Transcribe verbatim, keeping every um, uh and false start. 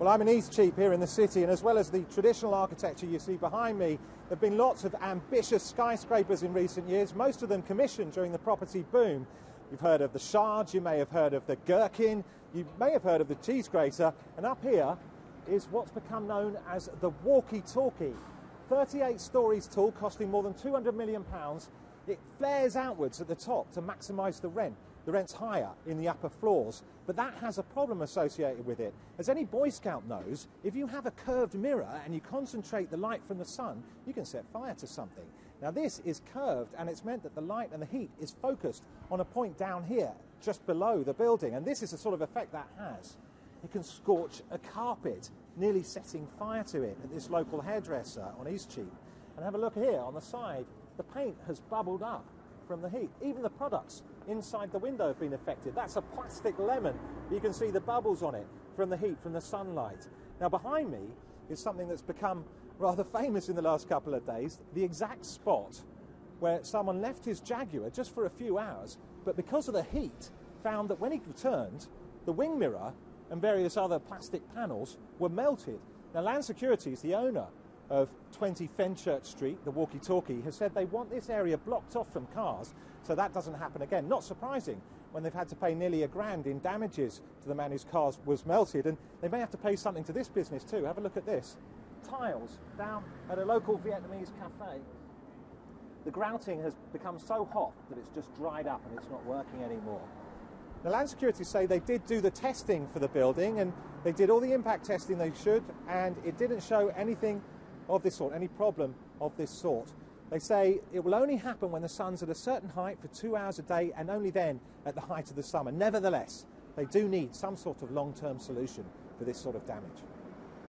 Well, I'm in Eastcheap here in the city, and as well as the traditional architecture you see behind me, there have been lots of ambitious skyscrapers in recent years, most of them commissioned during the property boom. You've heard of the Shard, you may have heard of the Gherkin, you may have heard of the Cheese Grater, and up here is what's become known as the Walkie Talkie. thirty-eight stories tall, costing more than two hundred million pounds, it flares outwards at the top to maximise the rent. The rent's higher in the upper floors, but that has a problem associated with it. As any Boy Scout knows, if you have a curved mirror and you concentrate the light from the sun, you can set fire to something. Now this is curved, and it's meant that the light and the heat is focused on a point down here, just below the building, and this is the sort of effect that has. It can scorch a carpet, nearly setting fire to it at this local hairdresser on Eastcheap. And have a look here on the side, the paint has bubbled up from the heat. Even the products inside the window have been affected. That's a plastic lemon. You can see the bubbles on it from the heat, from the sunlight. Now behind me is something that's become rather famous in the last couple of days, the exact spot where someone left his Jaguar just for a few hours, but because of the heat, found that when he returned, the wing mirror and various other plastic panels were melted. Now Land Securities, the owner of twenty Fenchurch Street, the walkie-talkie, has said they want this area blocked off from cars so that doesn't happen again. Not surprising when they've had to pay nearly a grand in damages to the man whose car was melted, and they may have to pay something to this business too. Have a look at this. Tiles down at a local Vietnamese cafe. The grouting has become so hot that it's just dried up and it's not working anymore. The Land Securities say they did do the testing for the building, and they did all the impact testing they should, and it didn't show anything of this sort, any problem of this sort. They say it will only happen when the sun's at a certain height for two hours a day, and only then at the height of the summer. Nevertheless, they do need some sort of long-term solution for this sort of damage.